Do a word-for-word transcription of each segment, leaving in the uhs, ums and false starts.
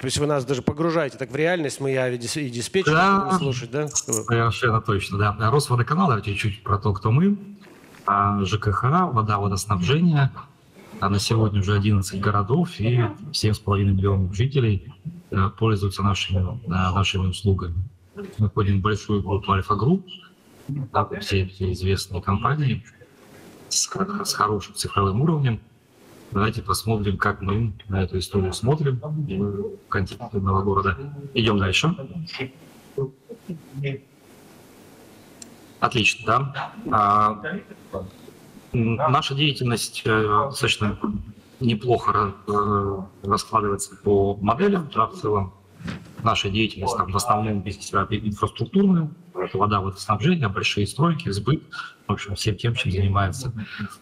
То есть вы нас даже погружаете так в реальность, мы я и диспетчер да, будем слушать, да? Совершенно точно, да. Росводоканал, давайте чуть-чуть про то, кто мы. ЖКХ, вода, водоснабжение. А на сегодня уже одиннадцать городов и семь с половиной миллионов жителей пользуются нашими, нашими услугами. Мы входим в большую группу Альфа-Групп, да, все эти известные компании с, с хорошим цифровым уровнем. Давайте посмотрим, как мы на эту историю смотрим. Мы в контексте одного города. Идем дальше. Отлично, да. А, наша деятельность достаточно неплохо раскладывается по моделям. Да, в целом наша деятельность там, в основном инфраструктурная. Это вода, водоснабжение, большие стройки, сбыт. В общем, всем тем, чем занимается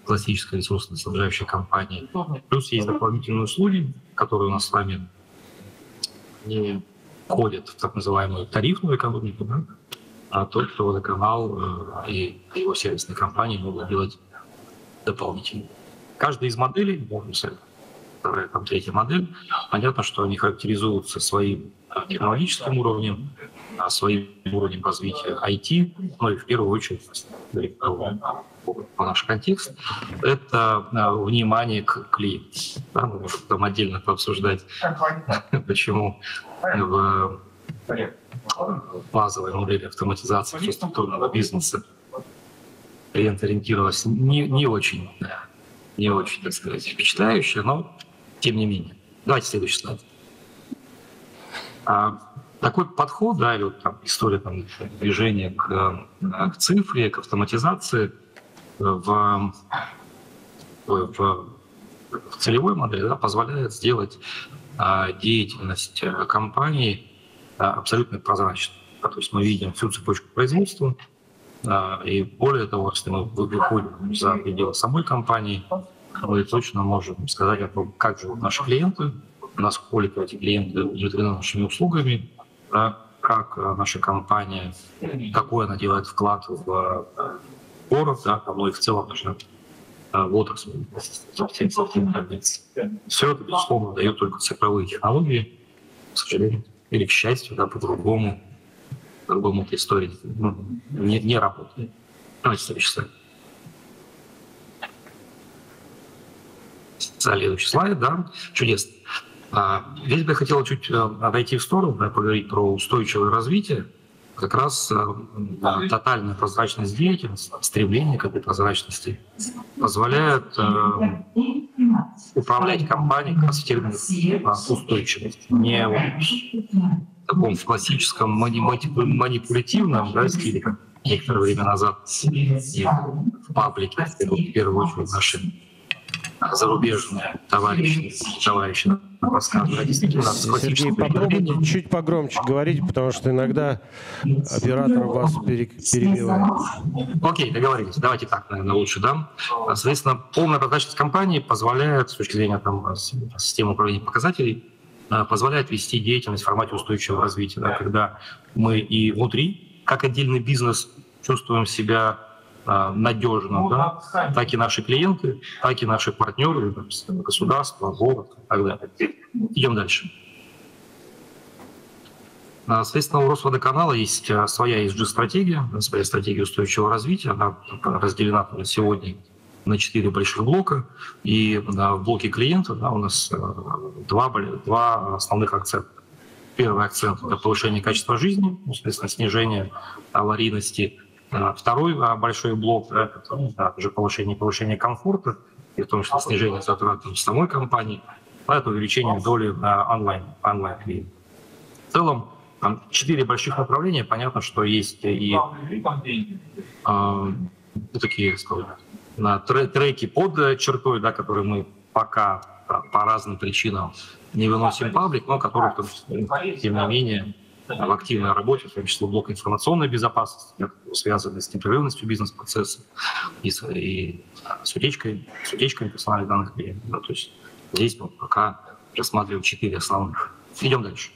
классическая ресурсоснабжающая компания. Плюс есть дополнительные услуги, которые у нас с вами не входят в так называемую тарифную экономику. Да? А тот, кто водоканал и его сервисные компании могут делать дополнительно. Каждая из моделей, бонусы, вторая, там, третья модель, понятно, что они характеризуются своим технологическим уровнем, своим уровнем развития ай ти, ну и в первую очередь, по наш контекст, это внимание к клиенту. Да, мы можем там отдельно пообсуждать, почему в базовой модели автоматизации инфраструктурного бизнеса клиент ориентировался не, не очень, не очень, так сказать, впечатляюще, но тем не менее. Давайте следующий слайд. А, такой подход, да, или вот там история там, движения к, к цифре, к автоматизации в, в, в целевой модели, да, позволяет сделать а, деятельность компании а, абсолютно прозрачной. Да, то есть мы видим всю цепочку производства. И более того, если мы выходим за пределы самой компании, мы точно можем сказать о том, как живут наши клиенты, насколько эти клиенты удовлетворены нашими услугами, да, как наша компания, какой она делает вклад в город, да, но и в целом даже в отрасль. Все это, безусловно, дает только цифровые технологии, к сожалению, или к счастью, да, по-другому. По-другому эта история не, не работает. Давайте следующий слайд. Следующий слайд, да, чудесно. А, здесь бы я хотел чуть отойти в сторону, да, поговорить про устойчивое развитие. Как раз да, тотальная прозрачность деятельности, стремление к этой прозрачности позволяет э, управлять компанией как раз в терминах устойчивости. Не вот, в таком в классическом мани манипулятивном да, стиле, как некоторое время назад в паблике, в первую очередь наши зарубежные товарищи, товарищи рассказывали. Сергей, попробуйте чуть погромче говорить, потому что иногда оператор вас перебивает. Окей, договорились. Давайте так, наверное, лучше, да? Соответственно, полная прозрачность компании позволяет, с точки зрения там, системы управления показателей, позволяет вести деятельность в формате устойчивого развития, да, когда мы и внутри, как отдельный бизнес, чувствуем себя э, надежным, да, так и наши клиенты, так и наши партнеры, государство, город и так далее. Идем дальше. Соответственно, у Росводоканала есть своя и эс джи-стратегия, своя стратегия устойчивого развития, она разделена на сегодня на четыре больших блока, и да, в блоке клиента да, у нас два, два основных акцента. Первый акцент – это повышение качества жизни, соответственно, снижение аварийности. Второй большой блок да, – это также повышение, повышение комфорта, и в том числе снижение затрат самой компании, а это увеличение доли онлайн, онлайн клиентов. В целом, там четыре больших направления. Понятно, что есть и э, такие, скажем, на треки под чертой, да, которые мы пока по разным причинам не выносим паблик, но которые, тем не менее, в активной работе, в том числе блок информационной безопасности, связанный с непрерывностью бизнес-процесса и с, и с утечкой, с утечкой персональных данных клиентов. Да, то есть здесь мы пока рассматриваем четыре основных. Идем дальше.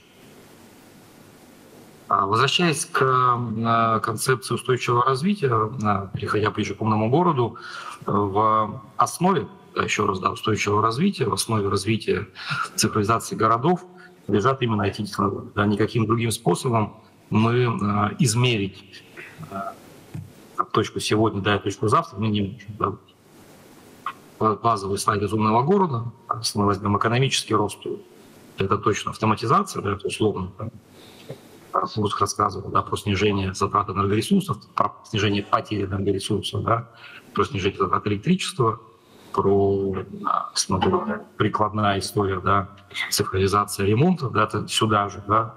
Возвращаясь к концепции устойчивого развития, переходя ближе к умному городу, в основе, еще раз, да, устойчивого развития, в основе развития цифровизации городов лежат именно эти кислороды. Да, никаким другим способом мы э, измерить э, точку сегодня, да, точку завтра мы не можем. Да. Базовый слайд из умного города, становится там экономический рост, это точно автоматизация, да, это условно. Да. Руск рассказывал, да, про снижение затрат энергоресурсов, про снижение потери энергоресурсов, да, про снижение затрат электричества, про смотрю, прикладная история, да, цифровизация ремонта, да, это сюда же, да,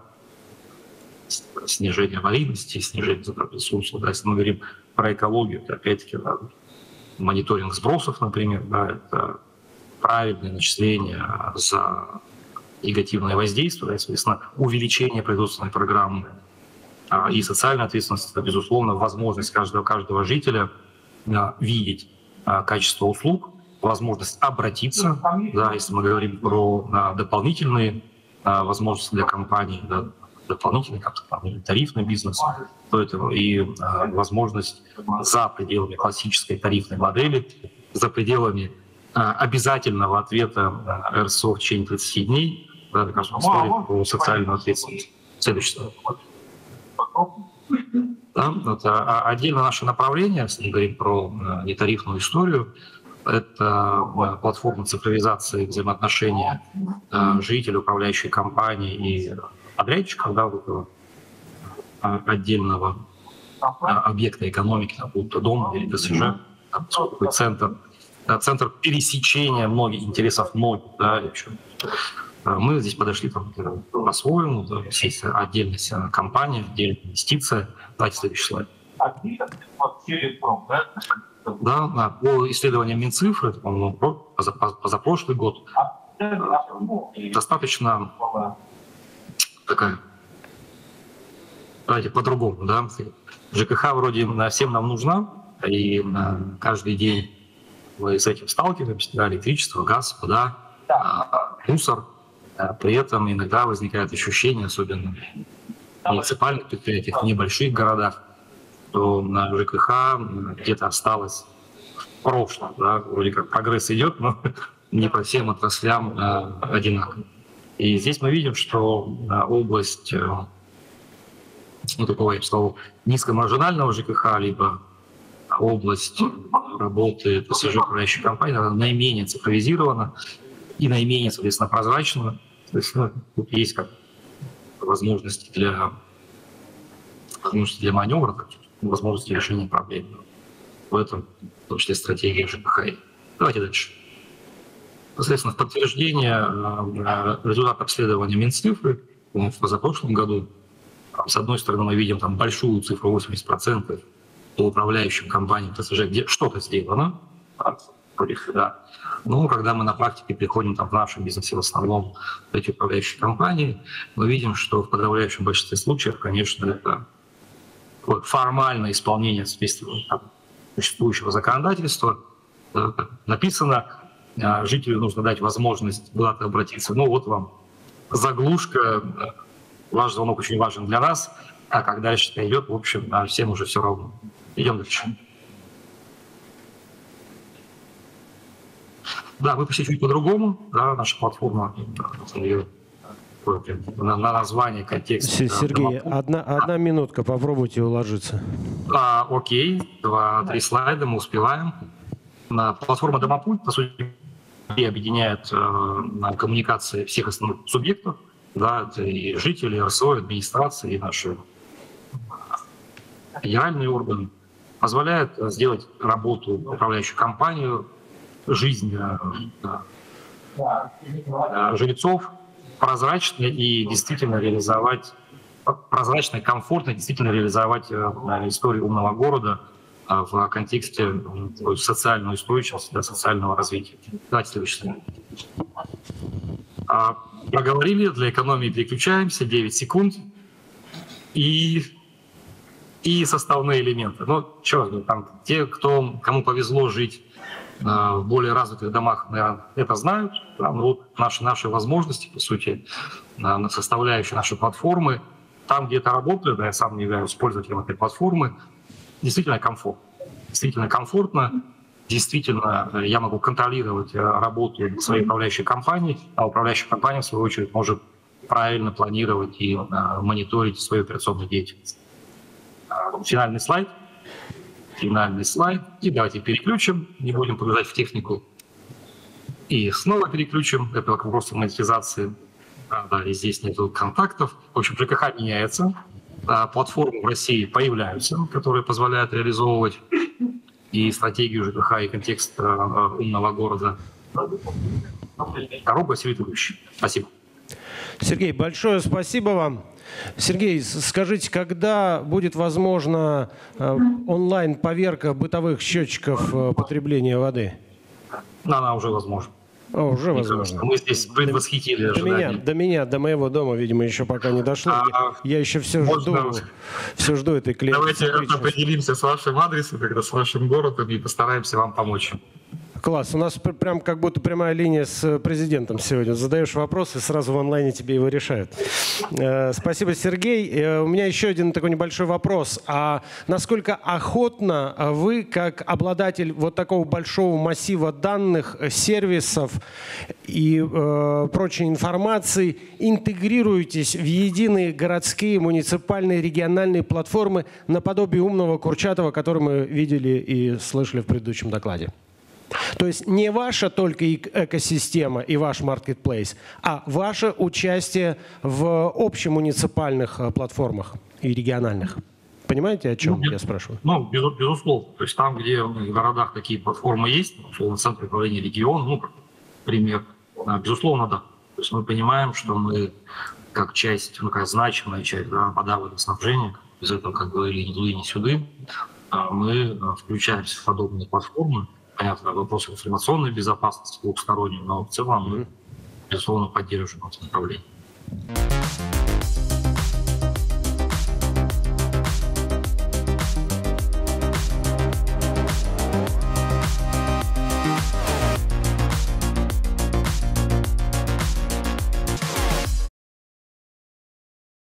снижение аварийности, снижение затрат ресурсов. Да. Если мы говорим про экологию, то опять-таки, да, мониторинг сбросов, например, да, это правильное начисление за негативное воздействие, да, соответственно, увеличение производственной программы а, и социальная ответственность, это, безусловно, возможность каждого, каждого жителя а, видеть а, качество услуг, возможность обратиться, да, если мы говорим про а, дополнительные а, возможности для компаний, да, дополнительный тарифный бизнес, то это и а, возможность за пределами классической тарифной модели, за пределами а, обязательного ответа а, РСО в течение тридцати дней, да, это, конечно, история про социальную ответственность. Следующий. Да, это отдельно наше направление, если мы говорим про нетарифную историю, это платформа цифровизации взаимоотношения жителей, управляющей компании и подрядчиков, да, вот, отдельного объекта экономики, будто дом или ТСЖ, поскольку центр, центр пересечения многих интересов многих, да, мы здесь подошли по-своему, да, есть отдельная компания, отдельная инвестиция. Давайте следующий слайд. Да, по исследованиям Минцифры, это, по-моему, позапрошлый год, достаточно такая, давайте по-другому, да, ЖКХ вроде всем нам нужна, и каждый день мы с этим сталкиваемся, да, электричество, газ, вода, мусор. При этом иногда возникает ощущение, особенно в муниципальных предприятиях, в небольших городах, то на ЖКХ где-то осталось в прошлом. Да? Вроде как прогресс идет, но не по всем отраслям а, одинаково. И здесь мы видим, что а, область а, ну, такого, я бы сказал, низкомаржинального ЖКХ, либо область работы ТСЖ управляющей компании, она наименее цифровизирована и наименее, соответственно, прозрачна. То есть, ну, тут есть как возможности для, возможности для маневра, возможности решения проблем. В этом, в том числе, стратегия ЖКХ. Давайте дальше. Соответственно, в подтверждение результата обследования Минцифры в позапрошлом году, с одной стороны, мы видим там большую цифру восемьдесят процентов по управляющим компаниям ТСЖ, где что-то сделано, да. Но когда мы на практике приходим там, в нашем бизнесе в основном эти управляющие компании, мы видим, что в подавляющем большинстве случаев, конечно, это формальное исполнение существующего законодательства. Написано, жителю нужно дать возможность куда-то обратиться. Ну вот вам заглушка, ваш звонок очень важен для нас, а как дальше это идет, в общем, всем уже все равно. Идем дальше. Да, мы пошли чуть по-другому, да, наша платформа, на название, контекст. Сергей, да, одна, одна минутка, попробуйте уложиться. А, окей, два-три слайда, мы успеваем. Платформа «Домопульт», по сути, объединяет э, коммуникации всех основных субъектов, да, это и жители, и РСО, и администрации, и наши федеральные органы. Позволяет сделать работу управляющую компанию, жизнь э, э, жильцов прозрачно и действительно реализовать, прозрачно и комфортно действительно реализовать историю умного города в контексте социальной устойчивости, да, социального развития. Давайте следующий. Проговорили, для экономии переключаемся, девять секунд. И, и составные элементы. Ну, черт, там, те, кто, кому повезло жить в более развитых домах, наверное, это знают. Там, ну, вот наши, наши возможности, по сути, составляющие наши платформы, там, где это работает, да, я сам не являюсь пользователем этой платформы, действительно комфортно. Действительно комфортно, действительно я могу контролировать работу своей управляющей компании, а управляющая компания, в свою очередь, может правильно планировать и мониторить свою операционную деятельность. Финальный слайд. Финальный слайд. И давайте переключим, не будем погружать в технику. И снова переключим. Это вопрос монетизации. А, да, и здесь нет контактов. В общем, ЖКХ меняется. А, платформы в России появляются, которые позволяют реализовывать и стратегию ЖКХ, и контекст а, умного города. Коробка светующая. Спасибо. Сергей, большое спасибо вам. Сергей, скажите, когда будет возможна онлайн-поверка бытовых счетчиков потребления воды? Она уже возможна. О, уже возможно. Мы здесь предвосхитили до меня, до меня, до моего дома, видимо, еще пока не дошло. А, я, я еще все жду, все жду этой клиентки. Давайте определимся с вашим адресом, тогда с вашим городом, и постараемся вам помочь. Класс. У нас прям как будто прямая линия с президентом сегодня. Задаешь вопрос, и сразу в онлайне тебе его решают. Спасибо, Сергей. У меня еще один такой небольшой вопрос. А насколько охотно вы, как обладатель вот такого большого массива данных, сервисов и э, прочей информации, интегрируетесь в единые городские, муниципальные, региональные платформы наподобие умного Курчатова, который мы видели и слышали в предыдущем докладе? То есть не ваша только экосистема и ваш маркетплейс, а ваше участие в общемуниципальных платформах и региональных. Понимаете, о чем ну, я спрашиваю? Ну, безусловно. То есть там, где в городах такие платформы есть, в центре управления регион, ну, пример, безусловно, да. То есть мы понимаем, что мы как часть, ну, как значимая часть, да, вода, водоснабжения, без этого, как говорили, ни туда, ни сюда, мы включаемся в подобные платформы. Понятно, вопрос информационной безопасности двухсторонний, но в целом мы, безусловно, поддерживаем это направление.